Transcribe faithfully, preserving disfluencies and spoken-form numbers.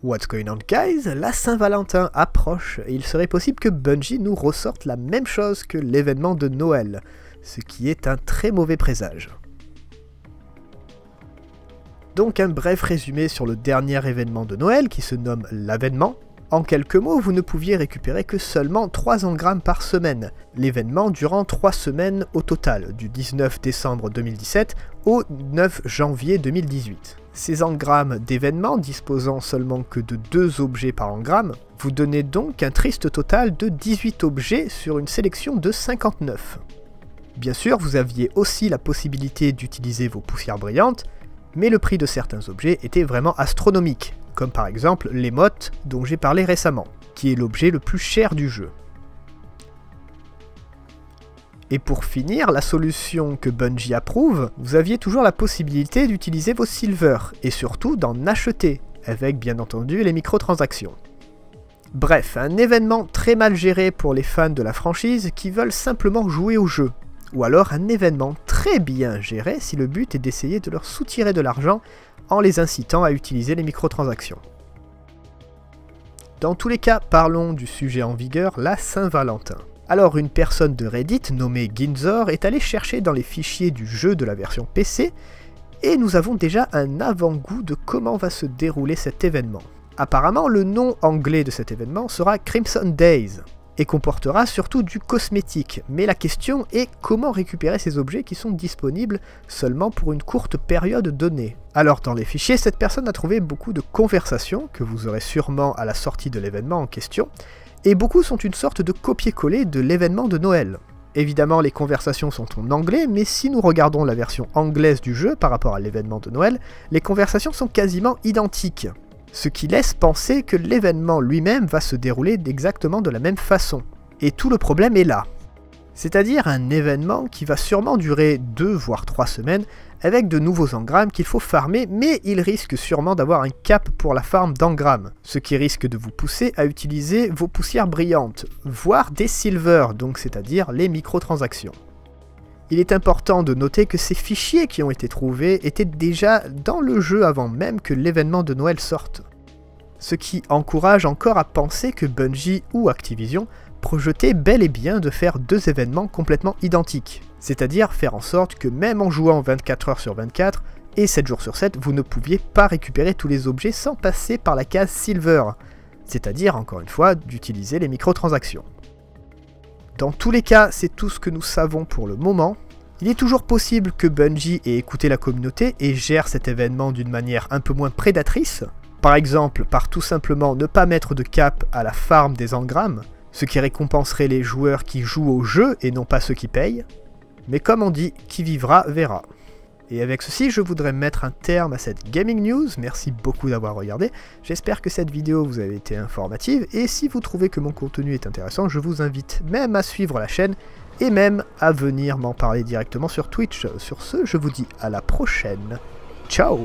What's going on guys? La Saint-Valentin approche et il serait possible que Bungie nous ressorte la même chose que l'événement de Noël, ce qui est un très mauvais présage. Donc un bref résumé sur le dernier événement de Noël qui se nomme l'avènement. En quelques mots, vous ne pouviez récupérer que seulement trois engrammes par semaine, l'événement durant trois semaines au total, du dix-neuf décembre deux mille dix-sept au neuf janvier deux mille dix-huit. Ces engrammes d'événements disposant seulement que de deux objets par engramme, vous donnaient donc un triste total de dix-huit objets sur une sélection de cinquante-neuf. Bien sûr, vous aviez aussi la possibilité d'utiliser vos poussières brillantes, mais le prix de certains objets était vraiment astronomique, comme par exemple l'émote dont j'ai parlé récemment, qui est l'objet le plus cher du jeu. Et pour finir, la solution que Bungie approuve, vous aviez toujours la possibilité d'utiliser vos silver, et surtout d'en acheter, avec bien entendu les microtransactions. Bref, un événement très mal géré pour les fans de la franchise qui veulent simplement jouer au jeu, ou alors un événement très bien géré si le but est d'essayer de leur soutirer de l'argent en les incitant à utiliser les microtransactions. Dans tous les cas, parlons du sujet en vigueur, la Saint-Valentin. Alors une personne de Reddit nommée Ginzor est allée chercher dans les fichiers du jeu de la version P C, et nous avons déjà un avant-goût de comment va se dérouler cet événement. Apparemment, le nom anglais de cet événement sera Crimson Days, et comportera surtout du cosmétique, mais la question est comment récupérer ces objets qui sont disponibles seulement pour une courte période donnée. Alors dans les fichiers, cette personne a trouvé beaucoup de conversations, que vous aurez sûrement à la sortie de l'événement en question, et beaucoup sont une sorte de copier-coller de l'événement de Noël. Évidemment les conversations sont en anglais, mais si nous regardons la version anglaise du jeu par rapport à l'événement de Noël, les conversations sont quasiment identiques. Ce qui laisse penser que l'événement lui-même va se dérouler exactement de la même façon. Et tout le problème est là. C'est-à-dire un événement qui va sûrement durer deux voire trois semaines, avec de nouveaux engrammes qu'il faut farmer, mais il risque sûrement d'avoir un cap pour la farm d'engrammes, ce qui risque de vous pousser à utiliser vos poussières brillantes, voire des silver, donc c'est-à-dire les microtransactions. Il est important de noter que ces fichiers qui ont été trouvés étaient déjà dans le jeu avant même que l'événement de Noël sorte. Ce qui encourage encore à penser que Bungie ou Activision projetaient bel et bien de faire deux événements complètement identiques. C'est-à-dire faire en sorte que même en jouant vingt-quatre heures sur vingt-quatre et sept jours sur sept, vous ne pouviez pas récupérer tous les objets sans passer par la case Silver. C'est-à-dire, encore une fois, d'utiliser les microtransactions. Dans tous les cas, c'est tout ce que nous savons pour le moment. Il est toujours possible que Bungie ait écouté la communauté et gère cet événement d'une manière un peu moins prédatrice, par exemple par tout simplement ne pas mettre de cap à la farm des engrammes, ce qui récompenserait les joueurs qui jouent au jeu et non pas ceux qui payent. Mais comme on dit, qui vivra verra. Et avec ceci, je voudrais mettre un terme à cette Gaming News, merci beaucoup d'avoir regardé, j'espère que cette vidéo vous a été informative, et si vous trouvez que mon contenu est intéressant, je vous invite même à suivre la chaîne, et même à venir m'en parler directement sur Twitch. Sur ce, je vous dis à la prochaine, ciao!